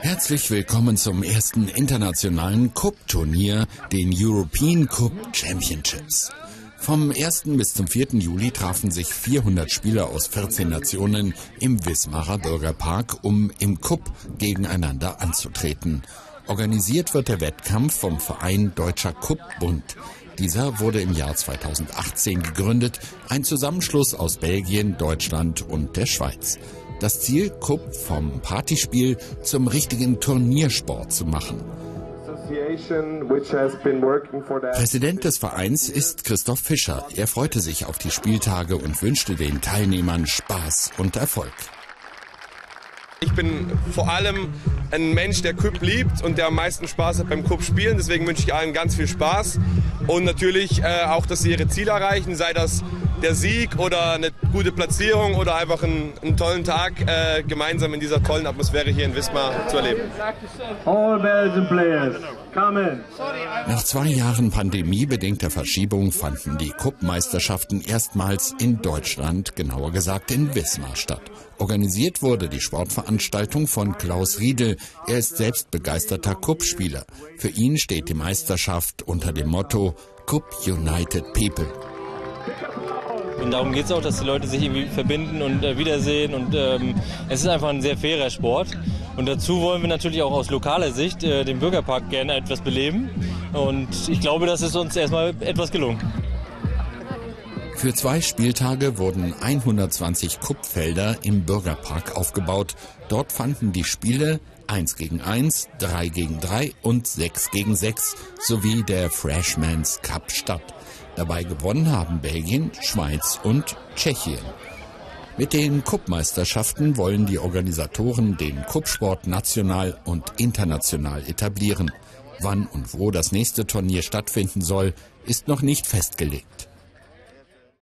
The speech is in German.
Herzlich willkommen zum ersten internationalen KUBB-Turnier, den European KUBB Championships. Vom 1. bis zum 4. Juli trafen sich 400 Spieler aus 14 Nationen im Wismarer Bürgerpark, um im KUBB gegeneinander anzutreten. Organisiert wird der Wettkampf vom Verein Deutscher KUBB-Bund. Dieser wurde im Jahr 2018 gegründet, ein Zusammenschluss aus Belgien, Deutschland und der Schweiz. Das Ziel, KUBB vom Partyspiel zum richtigen Turniersport zu machen. Präsident des Vereins ist Christoph Fischer. Er freute sich auf die Spieltage und wünschte den Teilnehmern Spaß und Erfolg. Ich bin vor allem ein Mensch, der KUBB liebt und der am meisten Spaß hat beim KUBB-Spielen. Deswegen wünsche ich allen ganz viel Spaß und natürlich auch, dass sie ihre Ziele erreichen, sei das der Sieg oder eine gute Platzierung oder einfach einen tollen Tag gemeinsam in dieser tollen Atmosphäre hier in Wismar zu erleben. Nach 2 Jahren pandemiebedingter Verschiebung fanden die KUBB-Meisterschaften erstmals in Deutschland, genauer gesagt in Wismar, statt. Organisiert wurde die Sportveranstaltung von Klaus Riedel. Er ist selbst begeisterter KUBB-Spieler. Für ihn steht die Meisterschaft unter dem Motto KUBB United People. Und darum geht es auch, dass die Leute sich irgendwie verbinden und wiedersehen. Und es ist einfach ein sehr fairer Sport. Und dazu wollen wir natürlich auch aus lokaler Sicht den Bürgerpark gerne etwas beleben. Und ich glaube, das ist uns erstmal etwas gelungen. Für 2 Spieltage wurden 120 KUBB-Felder im Bürgerpark aufgebaut. Dort fanden die Spiele 1 gegen 1, 3 gegen 3 und 6 gegen 6 sowie der Freshman's Cup statt. Dabei gewonnen haben Belgien, Schweiz und Tschechien. Mit den KUBB-Meisterschaften wollen die Organisatoren den KUBB-Sport national und international etablieren. Wann und wo das nächste Turnier stattfinden soll, ist noch nicht festgelegt.